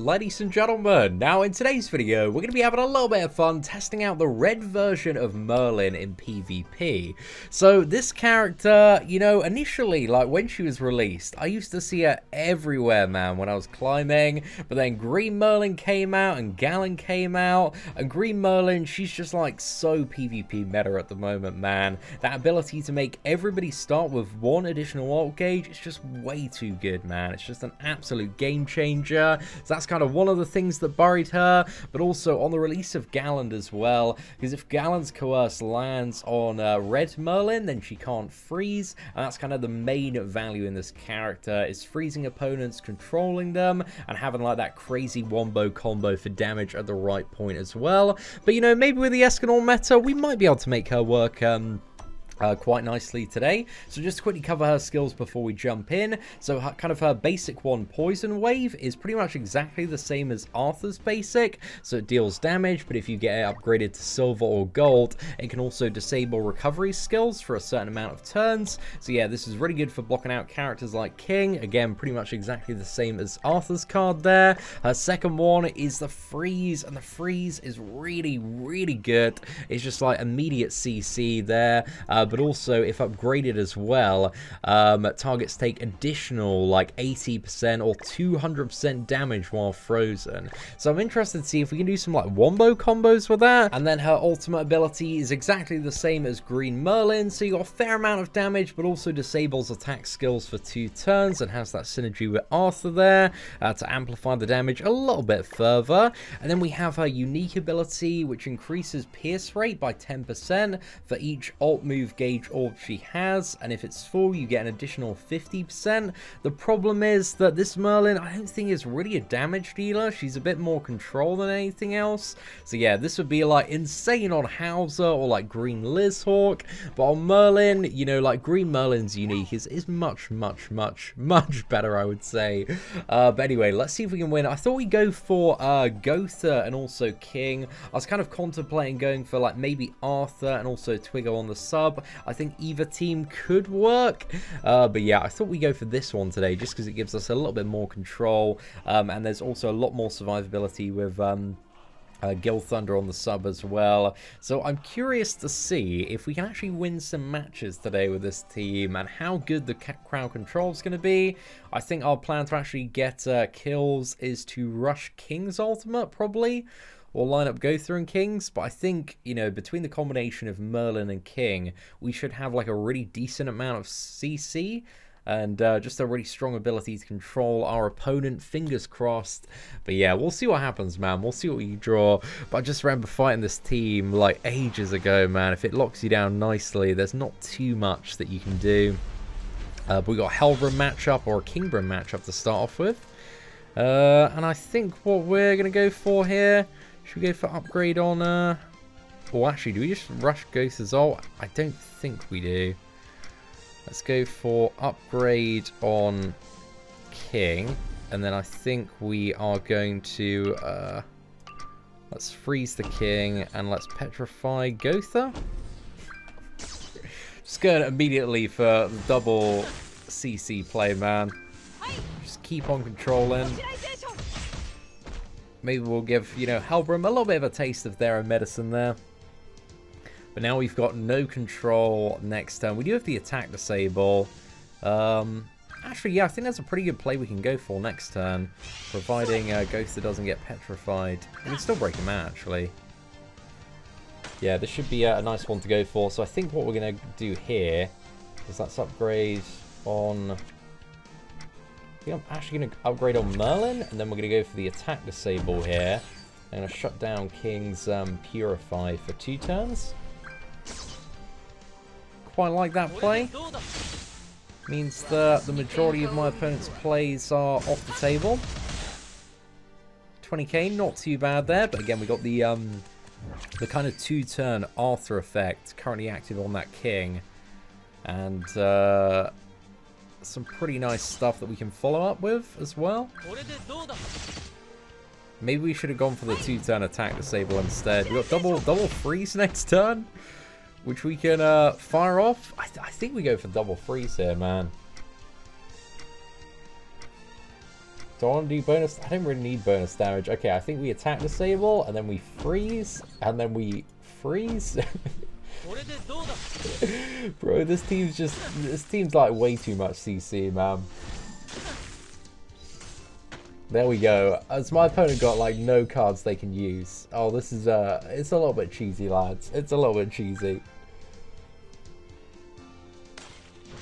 Ladies and gentlemen, now in today's video, we're going to be having a little bit of fun testing out the red version of Merlin in PvP. So this character, you know, initially, like when she was released, I used to see her everywhere, man, when I was climbing. But then Green Merlin came out and Gallan came out. And Green Merlin, she's just like so PvP meta at the moment, man. That ability to make everybody start with one additional alt gauge, it's just way too good, man. It's just an absolute game changer. So that's kind of one of the things that buried her, but also on the release of Gallan as well, because if Gallan's coerce lands on Red Merlin, then she can't freeze, and that's kind of the main value in this character, is freezing opponents, controlling them, and having like that crazy wombo combo for damage at the right point as well. But you know, maybe with the Escanor meta, we might be able to make her work quite nicely today. So just to quickly cover her skills before we jump in. So her basic one, Poison Wave, is pretty much exactly the same as Arthur's basic. So it deals damage, but if you get it upgraded to silver or gold, it can also disable recovery skills for a certain amount of turns. So yeah, this is really good for blocking out characters like King. Again, pretty much exactly the same as Arthur's card there. Her second one is the Freeze, and the Freeze is really, really good. It's just like immediate CC there. But also, if upgraded as well, targets take additional like 80% or 200% damage while frozen. So I'm interested to see if we can do some like wombo combos with that. And then her ultimate ability is exactly the same as Green Merlin, so you got a fair amount of damage, but also disables attack skills for 2 turns and has that synergy with Arthur there to amplify the damage a little bit further. And then we have her unique ability, which increases pierce rate by 10% for each alt move gauge orb she has, and if it's full you get an additional 50%. The problem is that this Merlin, I don't think, is really a damage dealer. She's a bit more control than anything else. So yeah, this would be like insane on Hauser or like Green Lizhawk, but on Merlin, you know, like Green Merlin's unique is much better, I would say. But anyway, let's see if we can win. I thought we'd go for Gowther and also King. I was kind of contemplating going for like maybe Arthur and also Twiggo on the sub. I think either team could work, but yeah, I thought we go for this one today just because it gives us a little bit more control, and there's also a lot more survivability with Gilthunder on the sub as well. So I'm curious to see if we can actually win some matches today with this team and how good the crowd control is going to be. I think our plan to actually get kills is to rush King's ultimate probably, or line up Gowther and King's, but I think, you know, between the combination of Merlin and King, we should have like a really decent amount of CC and just a really strong ability to control our opponent, fingers crossed. But yeah, we'll see what happens, man. We'll see what we draw. But I just remember fighting this team like ages ago, man. If it locks you down nicely, there's not too much that you can do. But we got a Helbram matchup or a Kingbram matchup to start off with. And I think what we're going to go for here, should we go for upgrade on, or actually, do we just rush Gowther's ult? I don't think we do. Let's go for upgrade on King, and then I think we are going to, let's freeze the King, and let's petrify Gowther. Just going immediately for double CC play, man. Just keep on controlling. Maybe we'll give, you know, Helbram a little bit of a taste of their own medicine there. But now we've got no control next turn. We do have the attack disable. Actually, yeah, I think that's a pretty good play we can go for next turn. Providing Gowther doesn't get petrified. We can still break him out, actually. Yeah, this should be a nice one to go for. So I think what we're going to do here is let's upgrade on... I'm actually going to upgrade on Merlin, and then we're going to go for the attack disable here. I'm going to shut down King's Purify for 2 turns. Quite like that play. Means that the majority of my opponent's plays are off the table. 20k, not too bad there, but again, we got the kind of 2-turn Arthur effect currently active on that King. And... some pretty nice stuff that we can follow up with as well. Maybe we should have gone for the 2-turn attack disable instead. We got double freeze next turn, which we can fire off. I think we go for double freeze here, man. Do I want to do bonus? I don't really need bonus damage. Okay, I think we attack the Sable, and then we freeze, and then we freeze. Bro, this team's like way too much CC, man. There we go. As my opponent got like no cards they can use. Oh, this is it's a little bit cheesy, lads. It's a little bit cheesy.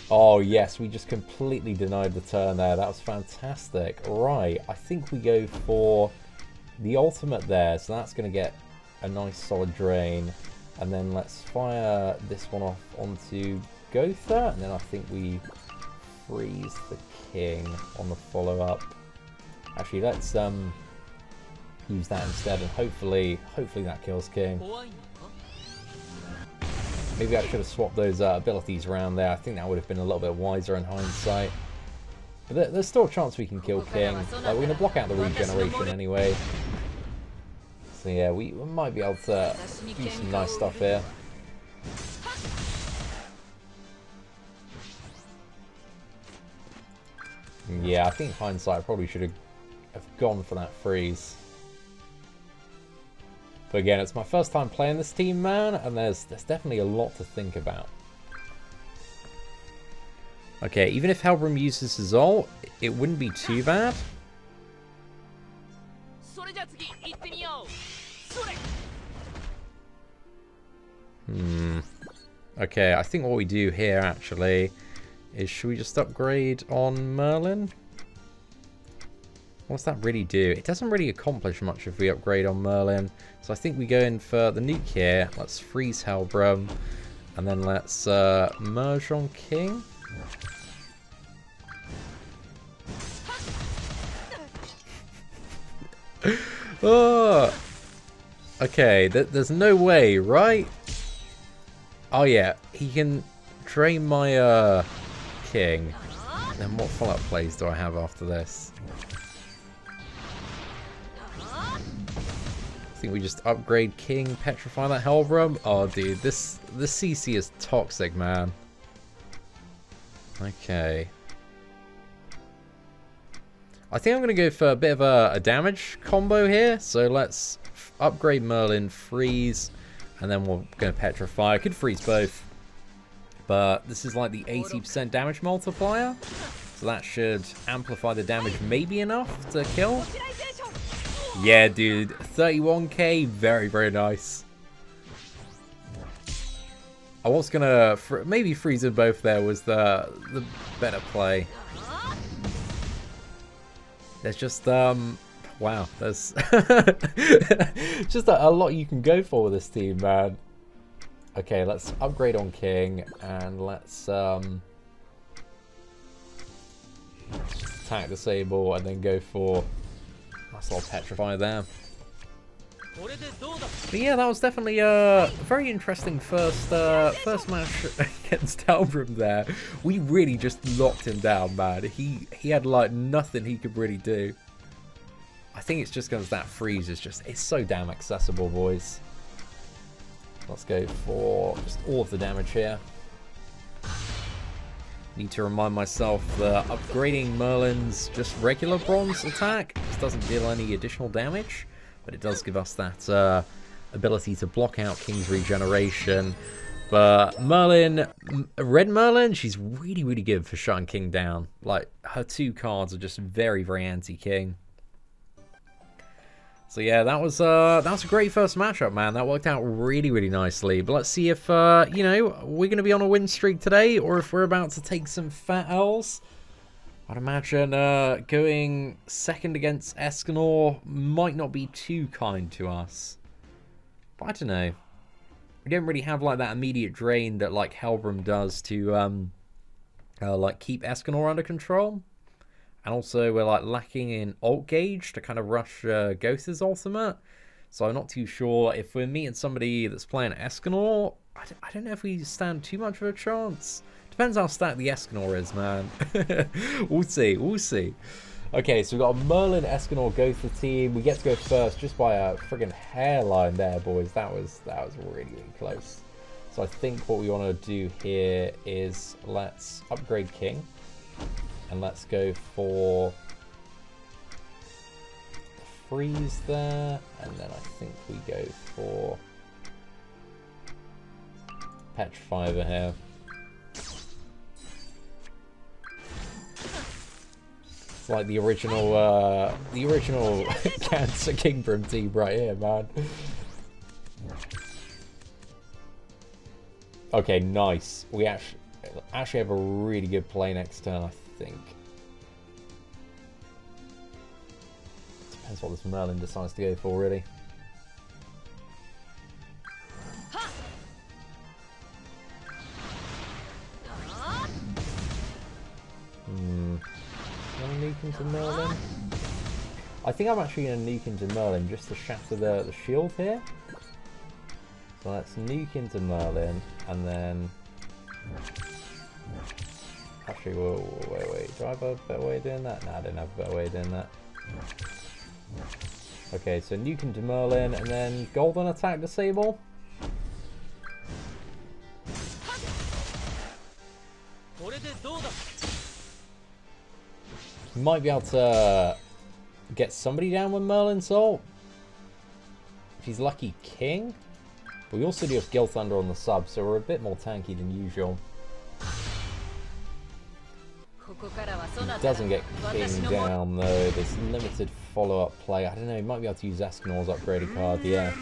Oh yes, we just completely denied the turn there. That was fantastic. Right, I think we go for the ultimate there. So that's going to get a nice solid drain. And then let's fire this one off onto Gowther. And then I think we freeze the king on the follow-up. Actually, let's use that instead. And hopefully that kills king. Maybe I should have swapped those abilities around there. I think that would have been a little bit wiser in hindsight. But there's still a chance we can kill king. We're going to block out the regeneration anyway. So yeah, we might be able to do some nice stuff here. Yeah, I think in hindsight I probably should have gone for that freeze. But again, it's my first time playing this team, man, and there's definitely a lot to think about. Okay, even if Helbram uses his ult, it wouldn't be too bad. Okay, I think what we do here actually is, should we just upgrade on Merlin? What's that really do? It doesn't really accomplish much if we upgrade on Merlin. So I think we go in for the nuke here. Let's freeze Helbram. And then let's merge on King. Oh. Okay, there's no way, right? Oh yeah, he can drain my King. And then what follow-up plays do I have after this? I think we just upgrade King, petrify that Helbram. Oh, dude, this CC is toxic, man. Okay. I think I'm going to go for a bit of a damage combo here. So let's upgrade Merlin, freeze, and then we're going to petrify. I could freeze both, but this is like the 80% damage multiplier. So that should amplify the damage maybe enough to kill. Yeah, dude, 31k, very, very nice. I was gonna maybe freeze them both. There was the better play. There's just wow, there's just a lot you can go for with this team, man. Okay, let's upgrade on King and let's just attack the Sable and then go for. That's all petrified there. But yeah, that was definitely a very interesting first match against Helbram there. We really just locked him down, man. He had like nothing he could really do. I think it's just because that freeze is just, it's so damn accessible, boys. Let's go for just all of the damage here. Need to remind myself that upgrading Merlin's just regular bronze attack just doesn't deal any additional damage, but it does give us that ability to block out King's regeneration. But Merlin, Red Merlin, she's really, really good for shutting King down. Like, her two cards are just very, very anti-King. So yeah, that was a great first matchup, man. That worked out really, really nicely. But let's see if you know, we're going to be on a win streak today, or if we're about to take some fat L's. I'd imagine going second against Escanor might not be too kind to us. But I don't know. We don't really have like that immediate drain that like Helbram does to like keep Escanor under control. And also, we're like lacking in ult gauge to kind of rush Gowther's ultimate. So I'm not too sure if we're meeting somebody that's playing Escanor. I don't know if we stand too much of a chance. Depends how stacked the Escanor is, man. We'll see, we'll see. Okay, so we've got a Merlin, Escanor, Gowther team. We get to go first just by a friggin' hairline there, boys. That was really, really close. So I think what we want to do here is let's upgrade King. And let's go for freeze there, and then I think we go for patch fiber here. It's like the original Cancer Kingbram team right here, man. Okay, nice. We actually have a really good play next turn, I think. Depends what this Merlin decides to go for, really. Can I nuke into Merlin? I think I'm actually going to nuke into Merlin just to shatter the shield here. So let's nuke into Merlin, and then... Actually, wait. Do I have a better way of doing that? No, I don't have a better way of doing that. Okay, so nuke into Merlin, and then golden attack disable. Might be able to get somebody down with Merlin's ult. If he's lucky, King. We also do have Gilthunder on the sub, so we're a bit more tanky than usual. He doesn't get King down though. There's limited follow-up play. I don't know, he might be able to use Escanor's upgraded card, yeah.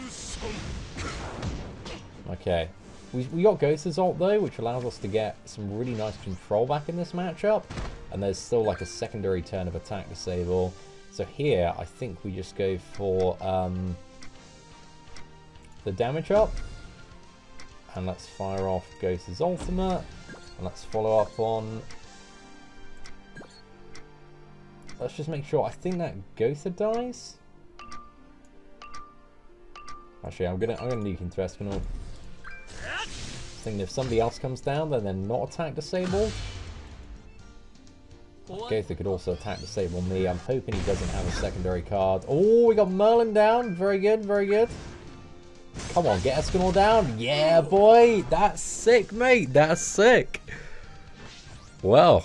Okay. We got Ghost's ult though, which allows us to get some really nice control back in this matchup. And there's still like a secondary turn of attack disable. So here, I think we just go for... the damage up, and let's fire off Ghost's ultimate, and let's follow up on, let's just make sure, I think that Gowther dies. Actually, I'm gonna nuke into Escanor. I think if somebody else comes down, then they're not attack disabled. Gowther could also attack disable me. I'm hoping he doesn't have a secondary card. Oh, we got Merlin down. Very good, very good. Come on, get Escanor down. Yeah, boy. That's sick, mate. That's sick. Well.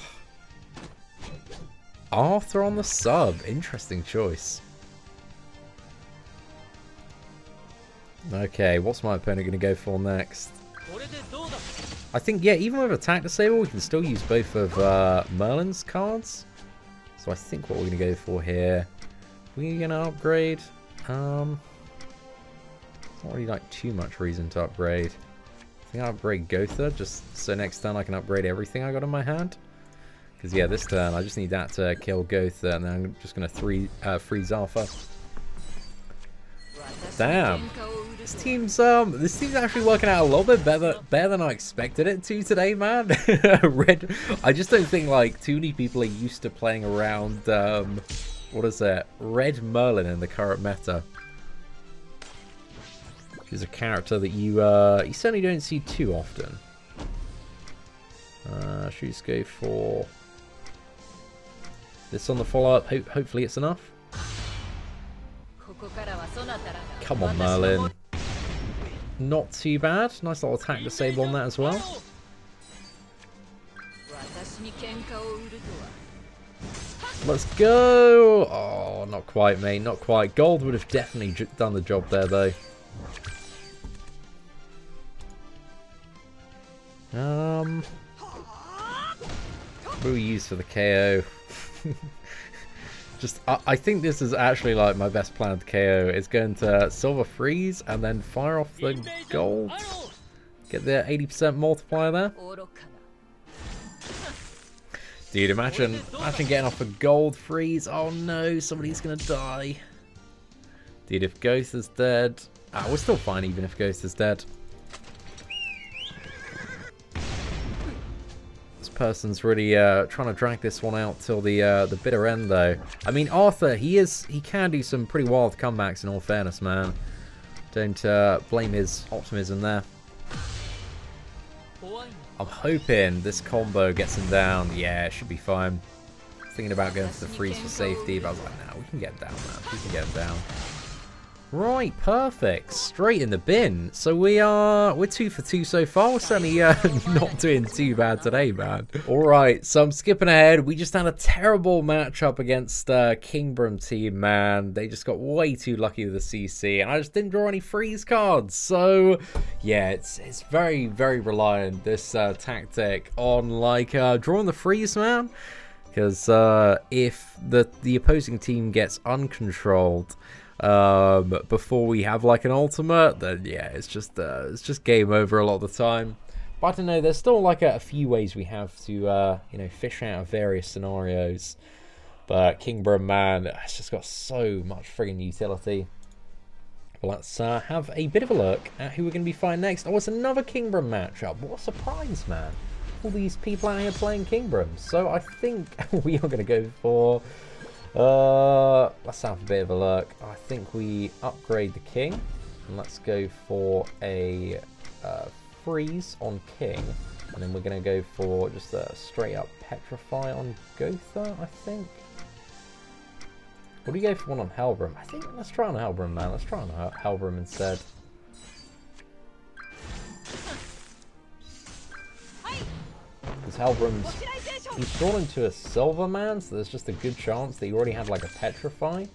Arthur on the sub. Interesting choice. Okay, what's my opponent going to go for next? I think, yeah, even with attack disable, we can still use both of Merlin's cards. So I think what we're going to go for here. We're going to upgrade. Not really like too much reason to upgrade. I think I'll upgrade Gowther just so next turn I can upgrade everything I got in my hand. Because yeah, this turn I just need that to kill Gowther, and then I'm just gonna freeze Arthur. Damn, this team's actually working out a little bit better than I expected it to today, man. Red, I just don't think like too many people are used to playing around what is it, Red Merlin in the current meta. Is a character that you certainly don't see too often. Should we just go for this on the follow-up? Hopefully it's enough. Come on, Merlin. Not too bad. Nice little attack disable on that as well. Let's go! Oh, not quite, mate. Not quite. Gold would have definitely done the job there, though. What do we use for the KO? Just, I think this is actually like my best planned KO. It's going to Silver Freeze and then fire off the gold. Get the 80% multiplier there. Dude, imagine getting off a gold freeze. Oh no, somebody's gonna die. Dude, if Ghost is dead, we're still fine even if Ghost is dead. Person's really trying to drag this one out till the bitter end, though. I mean, Arthur, he can do some pretty wild comebacks. In all fairness, man, don't blame his optimism there. I'm hoping this combo gets him down. Yeah, it should be fine. Thinking about going for the freeze for safety, but I was like, nah, we can get him down, man. We can get him down. Right, perfect. Straight in the bin. So we're 2 for 2 so far. We're certainly not doing too bad today, man. All right, so I'm skipping ahead. We just had a terrible matchup against Kingbram team, man. They just got way too lucky with the CC, and I just didn't draw any freeze cards. So yeah, it's very, very reliant, this tactic, on like drawing the freeze, man. Because if the opposing team gets uncontrolled before we have like an ultimate, then yeah, it's just game over a lot of the time. But I don't know, there's still like a few ways we have to you know, fish out of various scenarios. But Kingbram, man, it's just got so much friggin' utility. Well, let's have a bit of a look at who we're going to be fighting next. Oh, it's another Kingbram matchup. What a surprise, man. All these people out here playing Kingbram. So I think we are going to go for... let's have a bit of a look. I think we upgrade the King, and let's go for a freeze on King, and then we're going to go for just a straight up petrify on Gowther, I think. What do we go for one on Helbram? I think let's try on Helbram, man. Let's try on Helbram instead. Because Helbram's... he's drawn into a silver, man, so there's just a good chance that he already had like a petrify.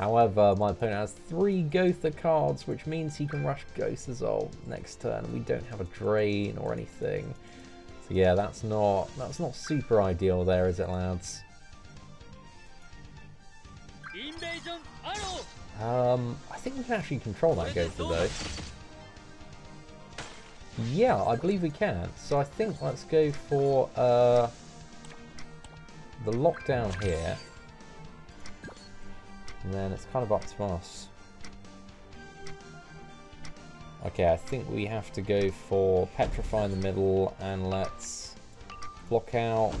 However, my opponent has 3 Gowther cards, which means he can rush Gowther next turn. We don't have a drain or anything, so yeah, that's not super ideal there, is it, lads? I think we can actually control that Gowther though. Yeah, I believe we can. So I think let's go for the lockdown here. And then it's kind of up to us. Okay, I think we have to go for petrify in the middle, and let's block out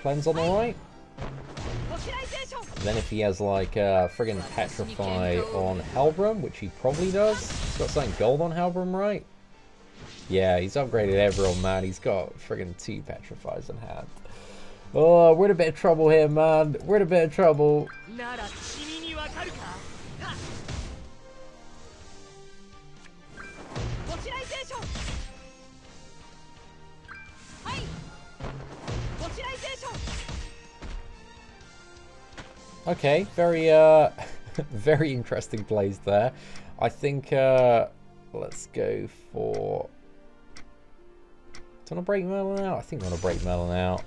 cleanse on the right. Then if he has like friggin' petrify on Helbram, which he probably does. He's got something gold on Helbram, right? Yeah, he's upgraded everyone, man. He's got friggin' 2 petrifies in hand. Oh, we're in a bit of trouble here, man. We're in a bit of trouble. Okay, very, very interesting plays there. I think, let's go for... do I want to break Merlin out? I think I want to break Merlin out.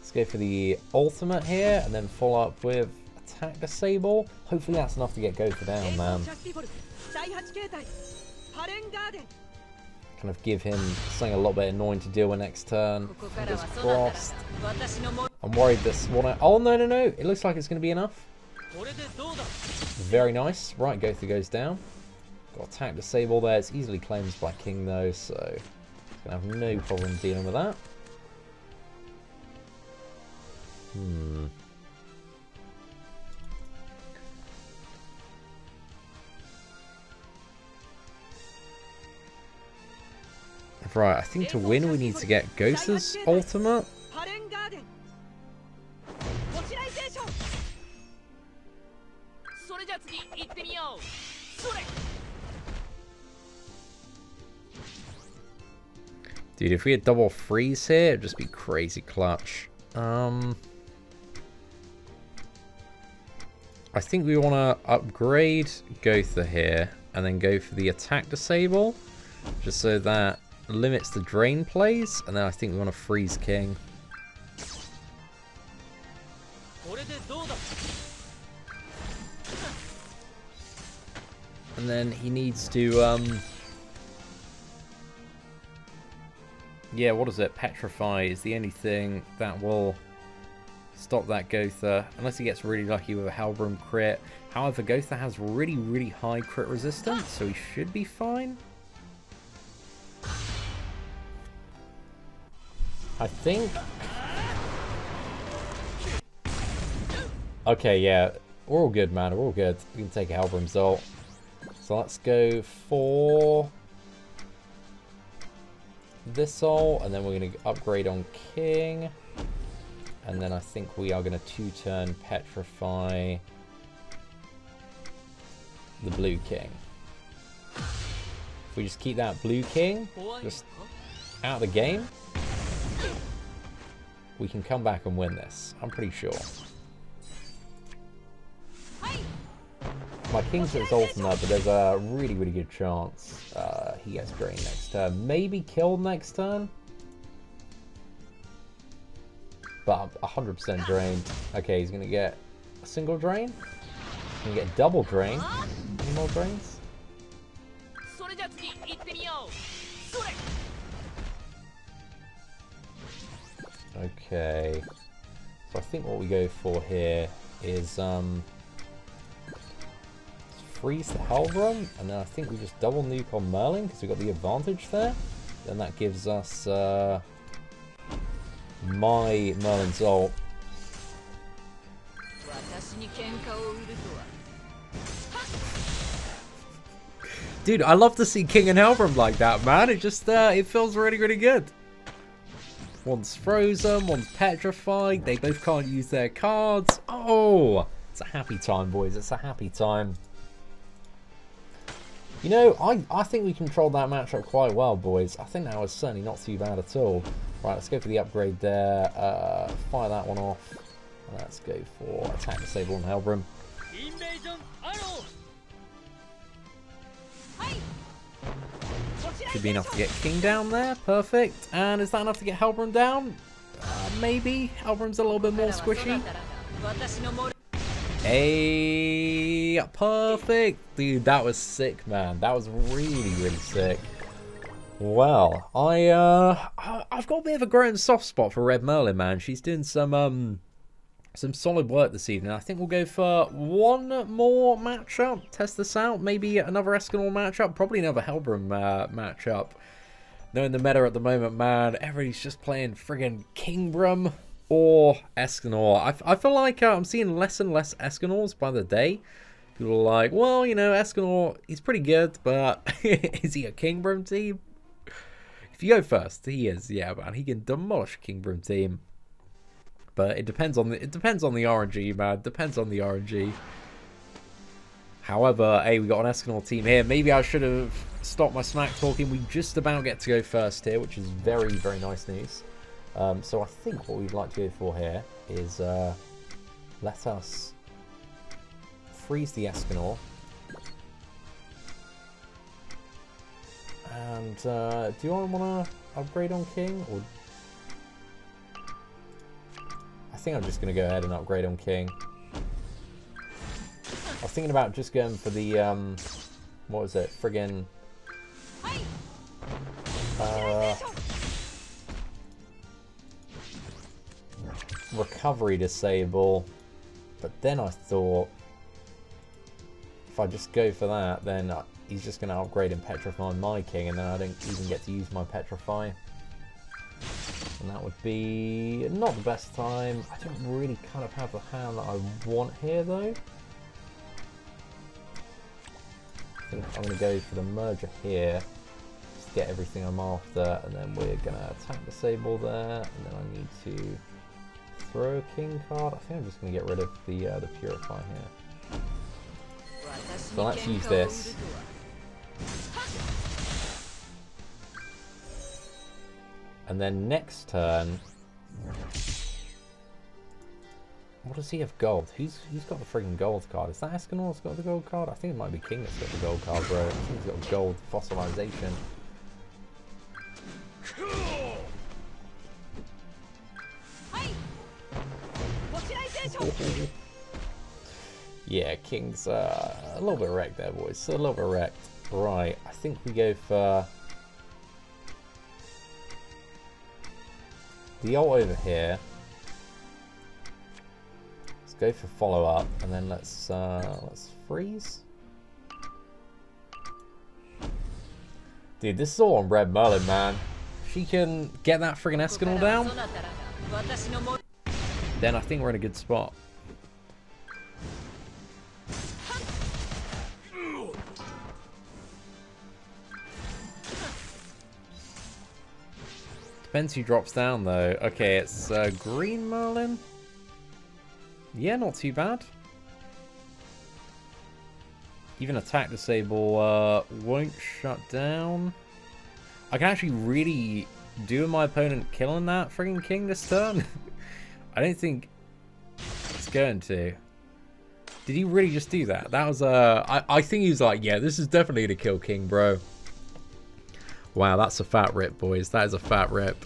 Let's go for the ultimate here, and then follow up with attack the Sable. Hopefully that's enough to get Gowther down, man. Kind of give him something a little bit annoying to deal with next turn. Fingers crossed. I'm worried this one... oh, no, no, no. It looks like it's going to be enough. Very nice. Right, Gowther goes down. Got attack the Sable there. It's easily cleansed by King, though, so... I have no problem dealing with that. Right, I think to win we need to get Gowther's ultimate. Dude, if we had double freeze here, it'd just be crazy clutch. I think we want to upgrade Gowther here, and then go for the attack disable, just so that limits the drain plays, and then I think we want to freeze King. And then he needs to... yeah, what is it? Petrify is the only thing that will stop that Gowther, unless he gets really lucky with a Helbram crit. However, Gowther has really, really high crit resistance, so he should be fine. I think... okay, yeah, we're all good, man. We're all good. We can take a Helbram's ult. So let's go for... this all, and then we're going to upgrade on King, and then I think we are going to 2-turn petrify the blue king. If we just keep that blue king just out of the game, we can come back and win this, I'm pretty sure. My king's at his ultimate, but there's a really, really good chance he gets green next turn. Maybe killed next turn? But I'm 100% drained. Okay, he's going to get a single drain. He's going to get a double drain. Any more drains? Okay. So I think what we go for here is... freeze the Helbram, and then I think we just double nuke on Merlin because we got the advantage there. Then that gives us my Merlin's ult. Dude, I love to see King and Helbram like that, man. It just it feels really, really good. One's frozen, one's petrified. They both can't use their cards. Oh, it's a happy time, boys. It's a happy time. You know, I think we controlled that matchup quite well, boys. I think that was certainly not too bad at all. Right, let's go for the upgrade there. Fire that one off. Let's go for attack disable on Helbram. Should be enough to get King down there. Perfect. And is that enough to get Helbram down? Maybe. Helbram's a little bit more squishy. Hey, perfect. Dude, that was sick, man. That was really, really sick. Well, I've got a bit of a growing soft spot for Red Merlin, man. She's doing some solid work this evening. I think we'll go for one more matchup. Test this out. Maybe another Escanor matchup. Probably another Helbram matchup. Knowing the meta at the moment, man, everybody's just playing friggin' Kingbram or Escanor. I feel like I'm seeing less and less Escanors by the day. People are like, well, you know, Escanor, he's pretty good, but is he a Kingbram team? If you go first, he is, yeah, man. He can demolish Kingbram team. But it depends on the RNG, man. Depends on the RNG. However, hey, we got an Escanor team here. Maybe I should have stopped my smack talking. We just about get to go first here, which is very, very nice news. So I think what we'd like to go for here is let us freeze the Escanor and do I want to upgrade on King, or I think I'm just going to go ahead and upgrade on King. I was thinking about just going for the what was it, friggin' recovery disable, but then I thought if I just go for that, then he's just going to upgrade and petrify my king, and then I don't even get to use my petrify, and that would be not the best time. I don't really kind of have the hand that I want here, though. I think I'm going to go for the merger here. Just get everything I'm after, and then we're going to attack disable there, and then I need to throw a king card. I think I'm just going to get rid of the purify here. So let's use this. And then next turn... What does he have gold? Who's got the friggin' gold card? Is that Escanor's got the gold card? I think it might be King that's got the gold card, bro. I think he's got gold fossilization. Yeah, King's a little bit wrecked there, boys. A little bit wrecked. Right, I think we go for the ult over here. Let's go for follow up, and then let's freeze. Dude, this is all on Red Merlin, man. She can get that friggin' Escanor down, then I think we're in a good spot. Depends who drops down, though. Okay, it's Green Merlin. Yeah, not too bad. Even attack disable won't shut down. I can actually really do my opponent killing that freaking king this turn. I don't think it's going to. Did he really just do that? That was I think he was like, yeah, this is definitely to kill king, bro. Wow, that's a fat rip, boys. That is a fat rip.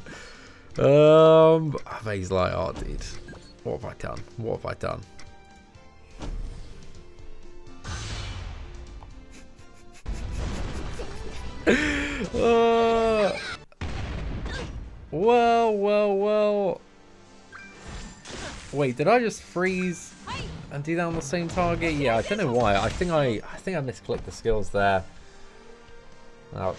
I think he's like, oh, dude, what have I done? What have I done? Well. Wait, did I just freeze and do that on the same target? Yeah, I don't know why. I think I misclicked the skills there.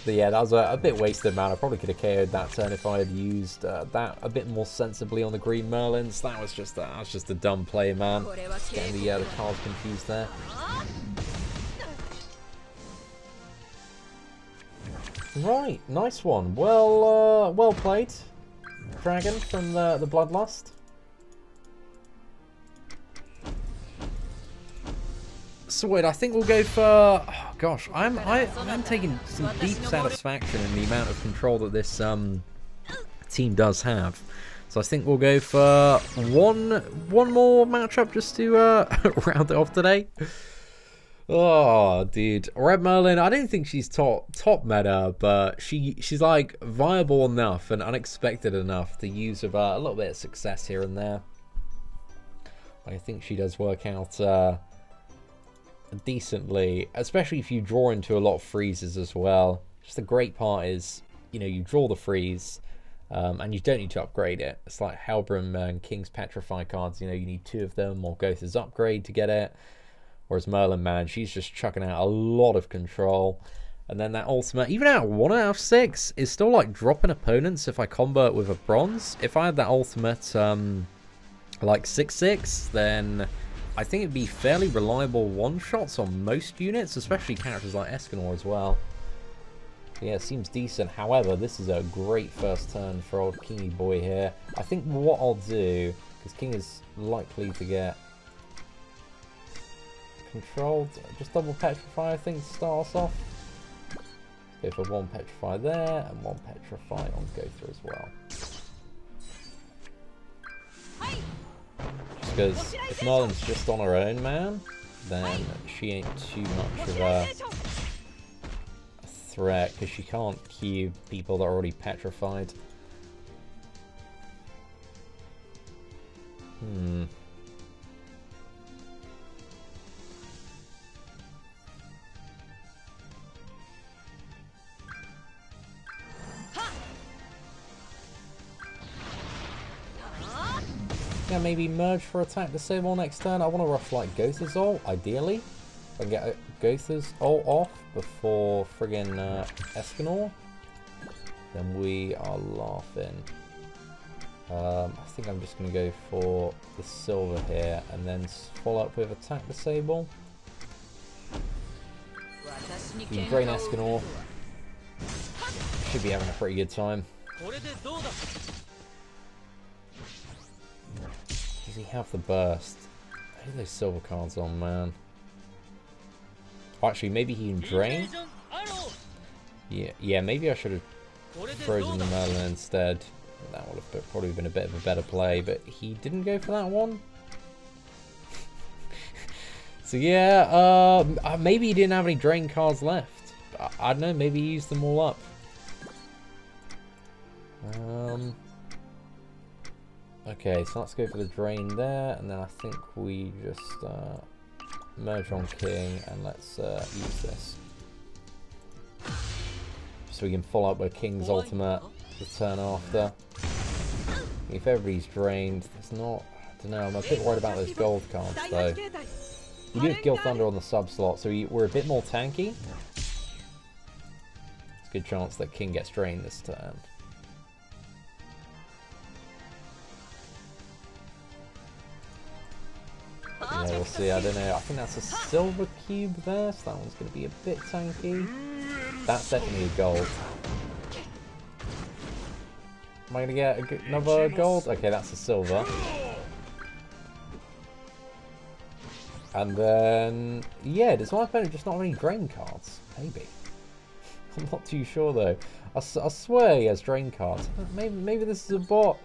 Yeah, that was a bit wasted, man. I probably could have KO'd that turn if I had used that a bit more sensibly on the Green Merlins. That was just a dumb play, man. Just getting the cards confused there. Right, nice one. Well, well played, Dragon from the Bloodlust. So wait, I think we'll go for. Oh gosh, I'm taking some deep satisfaction in the amount of control that this team does have. So I think we'll go for one more matchup just to round it off today. Oh, dude, Red Merlin. I don't think she's top meta, but she's like viable enough and unexpected enough to use with a little bit of success here and there. I think she does work out decently, especially if you draw into a lot of freezes as well. Just the great part is, you know, you draw the freeze and you don't need to upgrade it. It's like Helbram and King's Petrify cards. You know, you need two of them or Gowther's upgrade to get it. Whereas Merlin, man, she's just chucking out a lot of control. And then that ultimate, even out 1/6, is still like dropping opponents if I combo it with a bronze. If I had that ultimate like 6/6, then I think it'd be fairly reliable one-shots on most units, especially characters like Escanor as well. Yeah, it seems decent. However, this is a great first turn for old Kingy boy here. I think what I'll do, because King is likely to get controlled, just double petrify, I think, to start us off. Let's go for one petrify there and one petrify on Gowther as well. Just because if Merlin's just on her own, man, then she ain't too much of a threat because she can't cube people that are already petrified. Yeah, maybe merge for attack disable next turn. I want to rough like Gowther's ult, ideally. If I can get Gowther's ult off before friggin' Escanor, then we are laughing. I think I'm just going to go for the silver here and then follow up with attack disable. You can drain Escanor. Should be having a pretty good time. Does he have the burst? Who are those silver cards on, man? Oh, actually, maybe he can drain? Yeah, maybe I should have frozen the Merlin instead. That would have probably been a bit of a better play, but he didn't go for that one. So yeah, maybe he didn't have any drain cards left. I don't know, maybe he used them all up. Okay, so let's go for the drain there, and then I think we just merge on King, and let's use this. So we can follow up with King's ultimate the turn after. If everybody's drained, there's not, I don't know, I'm a bit worried about those gold cards though. We do have Gilthunder on the sub slot, so we're a bit more tanky. It's a good chance that King gets drained this turn. Yeah, we'll see. I don't know. I think that's a silver cube there, so that one's going to be a bit tanky. That's definitely a gold. Am I going to get another gold? Okay, that's a silver. And then, yeah, does my opponent just not have any drain cards? Maybe. I'm not too sure, though. I swear he has drain cards. Maybe this is a bot.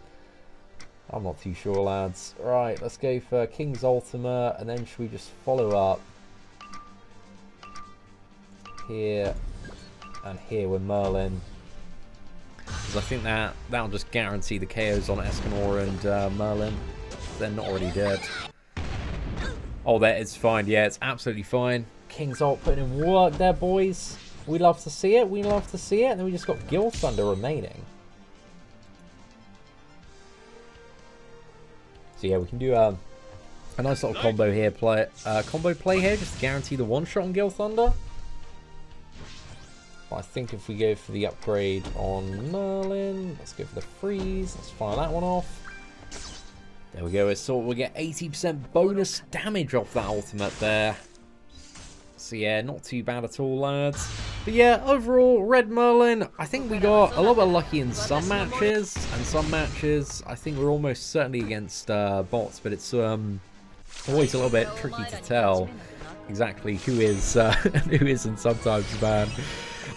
I'm not too sure, lads. Right, let's go for King's Ultima, and then should we just follow up here and here with Merlin? Because I think that'll just guarantee the KOs on Escanor and Merlin. They're not already dead. Oh, that is fine. Yeah, it's absolutely fine. King's Ult putting in work there, boys. We love to see it. We love to see it. And then we just got Gilthunder remaining. So yeah, we can do a nice little combo here. Combo play here, just to guarantee the one shot on Gilthunder. I think if we go for the upgrade on Merlin, let's go for the freeze. Let's fire that one off. There we go. So we'll get 80% bonus damage off that ultimate there. So yeah, not too bad at all, lads. But yeah, overall, Red Merlin, I think we got a little bit lucky in some matches. And some matches, I think we're almost certainly against bots, but it's always a little bit tricky to tell exactly who is who isn't sometimes, man.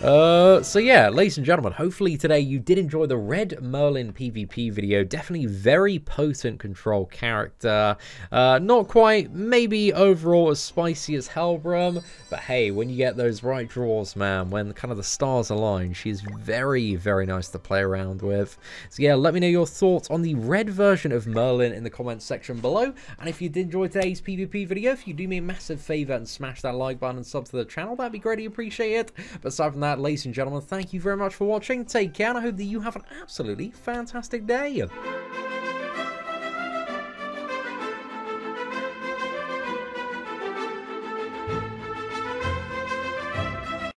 So yeah, ladies and gentlemen, hopefully today you did enjoy the Red Merlin PvP video. Definitely very potent control character. Not quite, maybe overall as spicy as Helbram, but hey, when you get those right draws, man, when kind of the stars align, she's very, very nice to play around with. So yeah, let me know your thoughts on the red version of Merlin in the comments section below. And if you did enjoy today's PvP video, if you do me a massive favor and smash that like button and sub to the channel, that'd be greatly appreciated. But aside from that, ladies and gentlemen, thank you very much for watching. Take care, and I hope that you have an absolutely fantastic day.